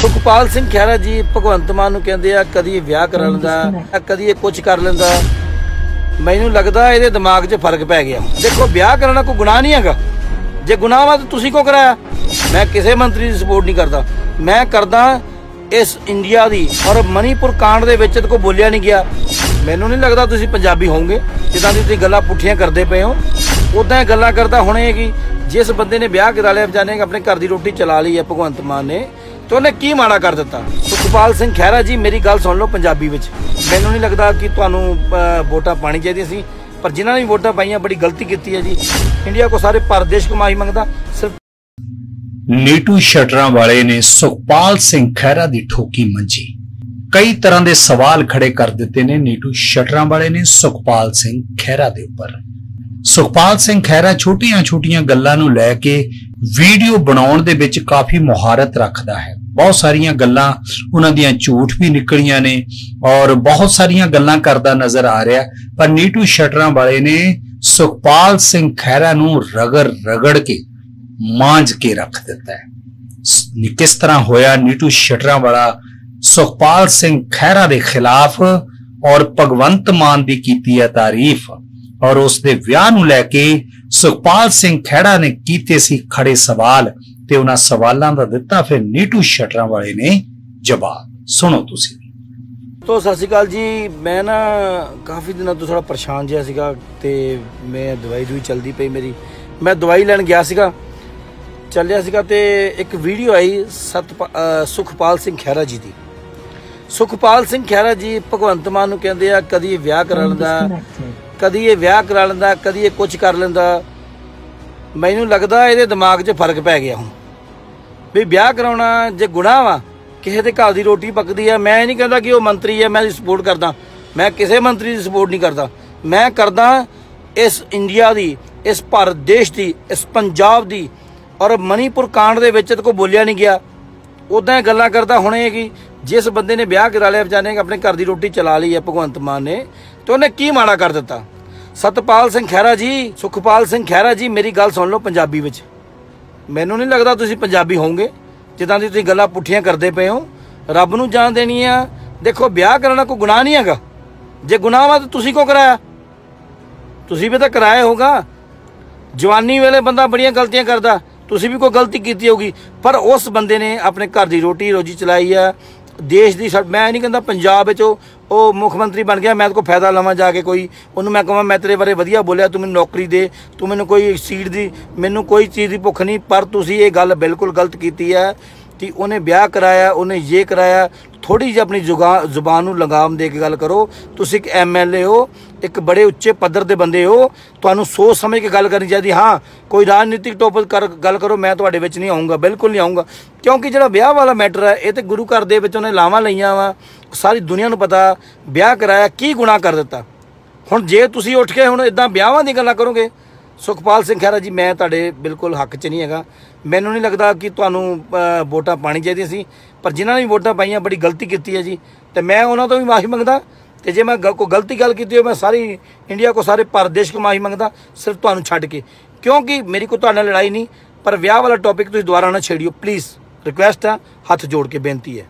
सुखपाल सिंह खैरा जी भगवंत मान नूं कहंदे आ कदी विआह कर लैंदा कदी कुछ कर लैंदा। मैनूं लगदा इहदे दिमाग 'च फर्क पै गया। देखो विआह करना कोई गुनाह नहीं हैगा, जे गुनाह वा तां तुसीं क्यों कराया। मैं किसी मंत्री दी सपोर्ट नहीं करदा, मैं करदा इस इंडिया दी। और मणीपुर कांड दे विच कोई बोलिया नहीं गया। मैनूं नहीं लगदा तुसीं पंजाबी होवोगे, जिद्दां दी तुसीं गल्लां पुठियां करदे पए हो उदां गल्लां करदा होणे कि जिस बंदे ने विआह करा लिया बेचारे अपने घर दी रोटी चला ली है भगवंत मान ने, तो उन्हें की माड़ा कर दिता। सुखपाल सिंह खैरा जी मेरी गल सुन लो पंजाबी विच। मैनूं नहीं लगता कि तुहानूं वोटां पानी चाहिए सी, पर जिन्होंने भी वोटां पाइया बड़ी गलती की है जी। इंडिया को सारे परदेश कमाई मंगता सिर्फ। नीटू शटरांवाले ने सुखपाल सिंह खैरा की ठोकी मंजी। कई तरह के सवाल खड़े कर दिते ने नीटू शटरांवाले ने सुखपाल सिंह खैरा के उपर। सुखपाल सिंह खैरा छोटिया छोटिया गल्लां नूं लै के वीडियो बनाउण दे विच काफी मुहारत रखदा है। बहुत सारिया गल्लां उन्हां दियां झूठ भी निकलियां ने और बहुत सारिया गल्लां करदा नजर आ रहा। पर नीटू शटरांवाले ने सुखपाल सिंह खैरा नूं रगड़ रगड़ के मांझ के रख दिता है। किस तरह होया नीटू शटरांवाला सुखपाल सिंह खैरा के खिलाफ और भगवंत मान की कीती है तारीफ और उसके विआह नूं लैके सुखपाल सिंह खैरा ने कीते सी खड़े सवाल ते उन्हां सवालां दा दित्ता फिर नीटू शटरांवाले ने जवाब। सुनो तुसीं। तो सत श्री अकाल जी, मैं ना काफ़ी दिनों तो थोड़ा परेशान जिहा सीगा ते मैं दवाई दुई चलती पई मेरी। मैं दवाई लैन गया सीगा, चलिया सीगा ते एक वीडियो आई सुखपाल सिंह खैरा जी की। सुखपाल सिंह खैरा जी भगवंत मान नूं कहंदे आ कदी विआह करा लैंदा कदी ये विआह करा लैंदा कदी ये कुछ कर लैंदा। मैनूं लगदा इहदे दिमाग 'च फर्क पै गया हुण भी विआह कराउणा जे गुनाह वा। किसी दे घर दी रोटी पकदी है। मैं नहीं कहंदा कि ओह मंत्री है मैं उसदी सपोर्ट करदा, मैं किसी मंत्री दी सपोर्ट नहीं करदा। मैं करदा इस इंडिया दी, इस भारत देश दी, इस पंजाब दी। और मणीपुर कांड दे विच कोई बोलिया नहीं गया। उदां गल्लां करदा हुणे कि जिस बंदे ने ब्याह करा लिया बेचारे अपने घर की रोटी चला ली है भगवंत मान ने, तो उन्हें की माड़ा कर दिता। सतपाल सिंह खैरा जी सुखपाल सिंह खैरा जी मेरी गल सुन लो पंजाबी विच। मैनूं नहीं लगता तुसीं पंजाबी होवोगे, जिद्दां दी तुसीं गल्लां पुठियां करदे पए हो रब नूं जान देनी आ। देखो ब्याह करना कोई गुनाह नहीं हैगा, जे गुनाह वा तां तुसीं क्यों कराया। तुसीं भी तां कराया होगा। जवानी वेले बंदा बड़ियां गलतियां करदा, तुसीं भी कोई गलती कीती होगी। पर उस बंदे ने अपने घर की रोटी रोजी चलाई है देश की। मैं नहीं कहता पंजाब मुख्यमंत्री बन गया मैं तो कोई फायदा लवां जाके कोई उन्होंने मैं कहां मैं तेरे बारे वधिया बोलिया तू मैनूं नौकरी दे तू मैनूं कोई सीट दी मैनूं कोई चीज़ की भुख नहीं। पर तुसीं ये गल बिल्कुल गलत कीती है कि उन्हें ब्याह कराया उन्हें ये कराया। थोड़ी जी अपनी जुबान नूं लगाम दे के गल करो। तुसीं एक MLA हो, एक बड़े उच्चे पद्धर के बंदे हो, तुहानूं सोच समझ के गल करनी चाहिए। हाँ कोई राजनीतिक टॉपिक कर गल करो मैं तुहाडे विच नहीं आऊँगा, बिल्कुल नहीं आऊँगा। क्योंकि जिहड़ा ब्याह वाला मैटर है ये तो गुरु घर दे विच उन्हें लावां लईआं वा, सारी दुनिया नूं पता ब्याह कराया की गुनाह कर दित्ता। हुण जे तुसीं उठ के हुण इदां ब्याहां दी गल्लां करोगे सुखपाल सिंह खैरा जी मैं तुहाडे बिल्कुल हक च नहीं हैगा। मैनूं नहीं लगता कि तुहानूं वोटां पाणी चाहिदियां सी, पर जिन्होंने भी वोटां पाइया बड़ी गलती की है जी। तो मैं उन्होंने तो भी माफ़ी मंगता, तो जे मैं कोई गलती गल की हो मैं सारी इंडिया को सारे भारत देश को माफ़ी मंगता सिर्फ तुहानूं छड्ड के, क्योंकि मेरी कोई तुहाडे नाल लड़ाई नहीं। पर विआह वाला टॉपिक तुसीं दोबारा ना छेड़ियो प्लीज़, रिक्वेस्ट है, हाथ जोड़ के बेनती है।